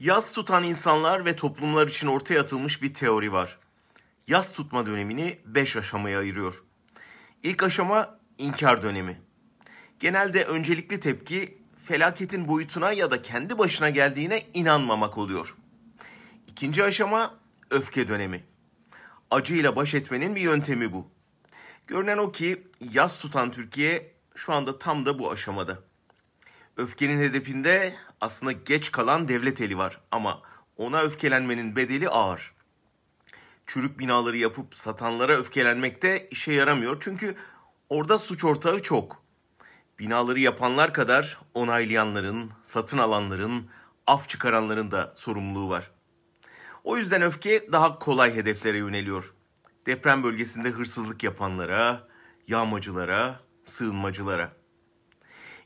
Yas tutan insanlar ve toplumlar için ortaya atılmış bir teori var. Yas tutma dönemini 5 aşamaya ayırıyor. İlk aşama inkar dönemi. Genelde öncelikli tepki felaketin boyutuna ya da kendi başına geldiğine inanmamak oluyor. İkinci aşama öfke dönemi. Acıyla baş etmenin bir yöntemi bu. Görünen o ki yas tutan Türkiye şu anda tam da bu aşamada. Öfkenin hedefinde aslında geç kalan devlet eli var ama ona öfkelenmenin bedeli ağır. Çürük binaları yapıp satanlara öfkelenmek de işe yaramıyor çünkü orada suç ortağı çok. Binaları yapanlar kadar onaylayanların, satın alanların, af çıkaranların da sorumluluğu var. O yüzden öfke daha kolay hedeflere yöneliyor. Deprem bölgesinde hırsızlık yapanlara, yağmacılara, sığınmacılara.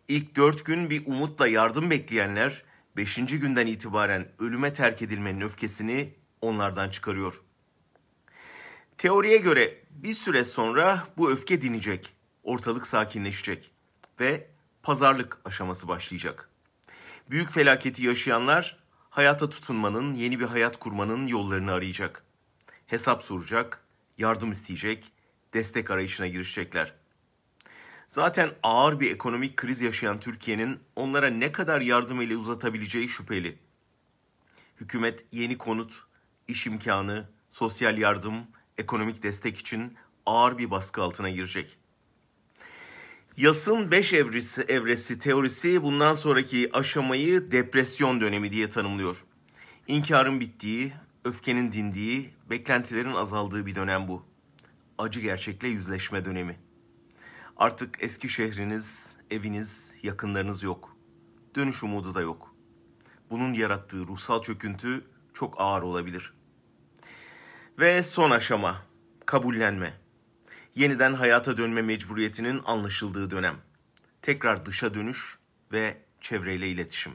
İlk 4 gün bir umutla yardım bekleyenler 5. günden itibaren ölüme terk edilmenin öfkesini onlardan çıkarıyor. Teoriye göre bir süre sonra bu öfke dinecek, ortalık sakinleşecek ve pazarlık aşaması başlayacak. Büyük felaketi yaşayanlar hayata tutunmanın, yeni bir hayat kurmanın yollarını arayacak. Hesap soracak, yardım isteyecek, destek arayışına girişecekler. Zaten ağır bir ekonomik kriz yaşayan Türkiye'nin onlara ne kadar yardım eli uzatabileceği şüpheli. Hükümet yeni konut, iş imkanı, sosyal yardım, ekonomik destek için ağır bir baskı altına girecek. Yas'ın 5 evresi teorisi bundan sonraki aşamayı depresyon dönemi diye tanımlıyor. İnkarın bittiği, öfkenin dindiği, beklentilerin azaldığı bir dönem bu. Acı gerçekle yüzleşme dönemi. Artık eski şehriniz, eviniz, yakınlarınız yok. Dönüş umudu da yok. Bunun yarattığı ruhsal çöküntü çok ağır olabilir. Ve son aşama, kabullenme. Yeniden hayata dönme mecburiyetinin anlaşıldığı dönem. Tekrar dışa dönüş ve çevreyle iletişim.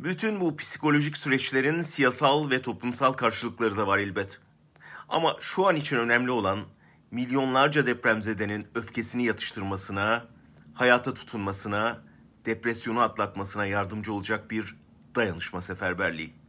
Bütün bu psikolojik süreçlerin siyasal ve toplumsal karşılıkları da var elbet. Ama şu an için önemli olan milyonlarca depremzedenin öfkesini yatıştırmasına, hayata tutunmasına, depresyonu atlatmasına yardımcı olacak bir dayanışma seferberliği.